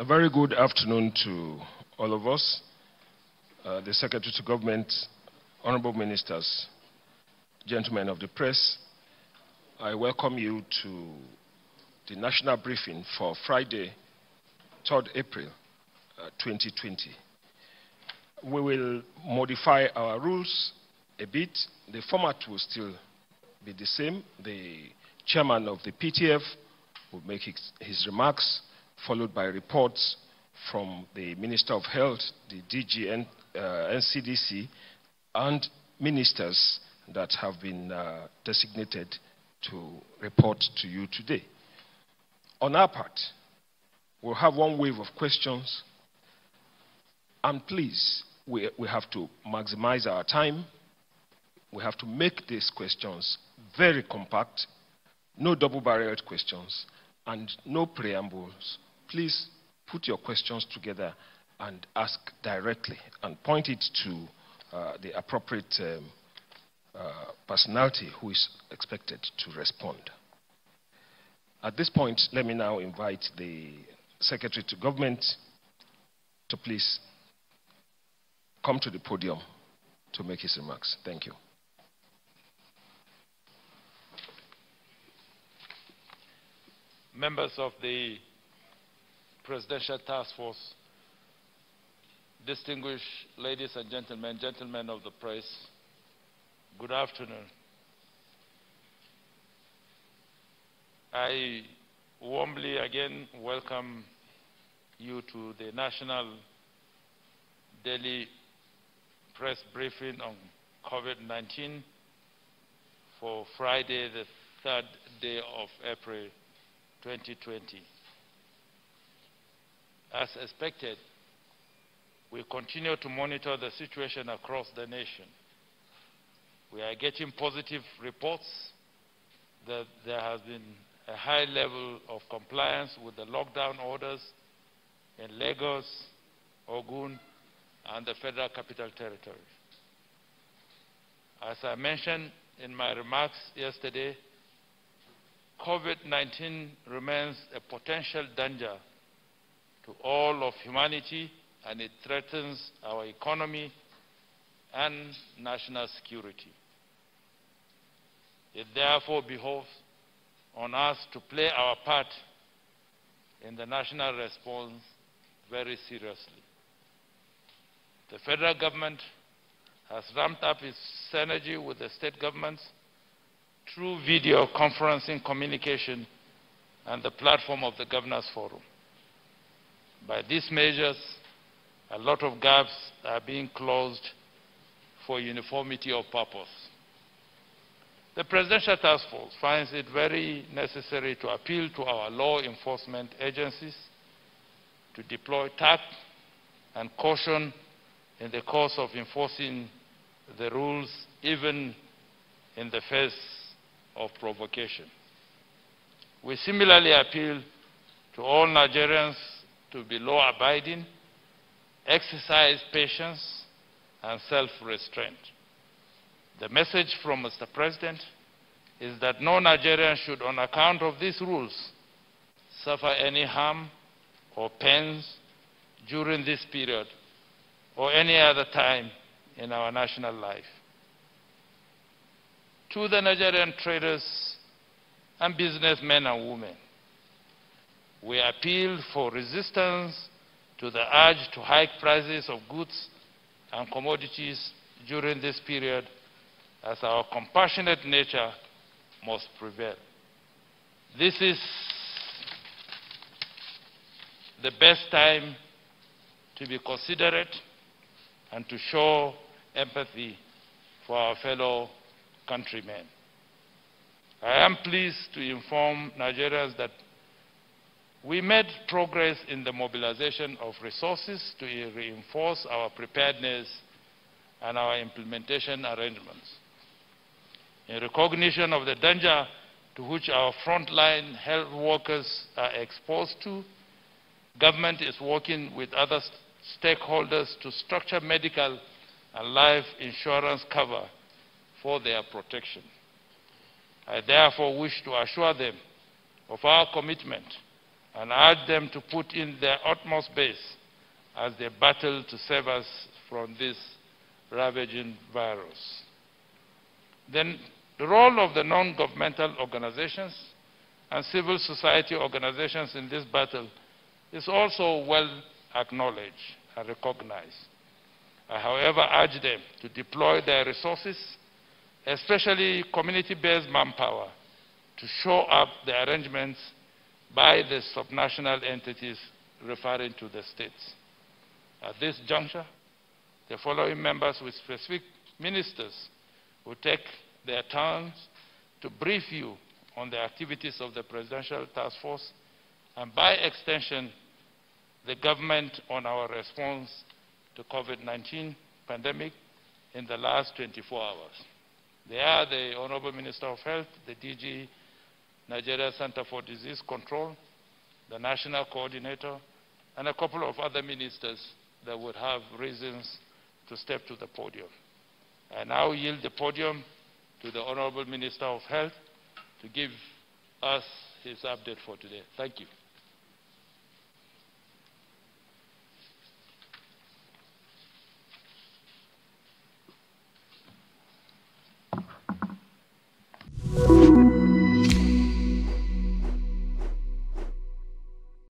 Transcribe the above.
A very good afternoon to all of us, the Secretary to Government, Honorable Ministers, gentlemen of the press. I welcome you to the national briefing for Friday, 3rd April 2020. We will modify our rules a bit. The format will still be the same. The chairman of the PTF will make his remarks, followed by reports from the Minister of Health, the DG, NCDC, and ministers that have been designated to report to you today. On our part, we'll have one wave of questions, and please, we have to maximize our time. We have to make these questions very compact, no double-barreled questions, and no preambles. Please put your questions together and ask directly and point it to the appropriate personality who is expected to respond. At this point, let me now invite the Secretary to Government to please come to the podium to make his remarks. Thank you. Members of the Presidential Task Force, distinguished ladies and gentlemen, gentlemen of the press, good afternoon. I warmly again welcome you to the National Daily Press Briefing on COVID-19 for Friday, the 3rd day of April 2020. As expected, we continue to monitor the situation across the nation. We are getting positive reports that there has been a high level of compliance with the lockdown orders in Lagos, Ogun, and the Federal Capital Territory. As I mentioned in my remarks yesterday, COVID-19 remains a potential danger to all of humanity, and it threatens our economy and national security. It therefore behoves on us to play our part in the national response very seriously. The federal government has ramped up its synergy with the state governments through video conferencing communication and the platform of the Governors Forum. By these measures, a lot of gaps are being closed for uniformity of purpose. The Presidential Task Force finds it very necessary to appeal to our law enforcement agencies to deploy tact and caution in the course of enforcing the rules, even in the face of provocation. We similarly appeal to all Nigerians to be law-abiding, exercise patience, and self-restraint. The message from Mr. President is that no Nigerian should, on account of these rules, suffer any harm or pains during this period or any other time in our national life. To the Nigerian traders and businessmen and women, we appeal for resistance to the urge to hike prices of goods and commodities during this period, as our compassionate nature must prevail. This is the best time to be considerate and to show empathy for our fellow countrymen. I am pleased to inform Nigerians that we made progress in the mobilization of resources to reinforce our preparedness and our implementation arrangements. In recognition of the danger to which our frontline health workers are exposed to, government is working with other stakeholders to structure medical and life insurance cover for their protection. I therefore wish to assure them of our commitment and urge them to put in their utmost base as they battle to save us from this ravaging virus. Then the role of the non-governmental organizations and civil society organizations in this battle is also well acknowledged and recognized. I, however, urge them to deploy their resources, especially community-based manpower, to show up the arrangements by the subnational entities referring to the states. At this juncture, the following members with specific ministers will take their turns to brief you on the activities of the Presidential Task Force and, by extension, the government on our response to COVID-19 pandemic in the last 24 hours. They are the Honorable Minister of Health, the DG Nigeria Center for Disease Control, the National Coordinator, and a couple of other ministers that would have reasons to step to the podium. I now yield the podium to the Honorable Minister of Health to give us his update for today. Thank you.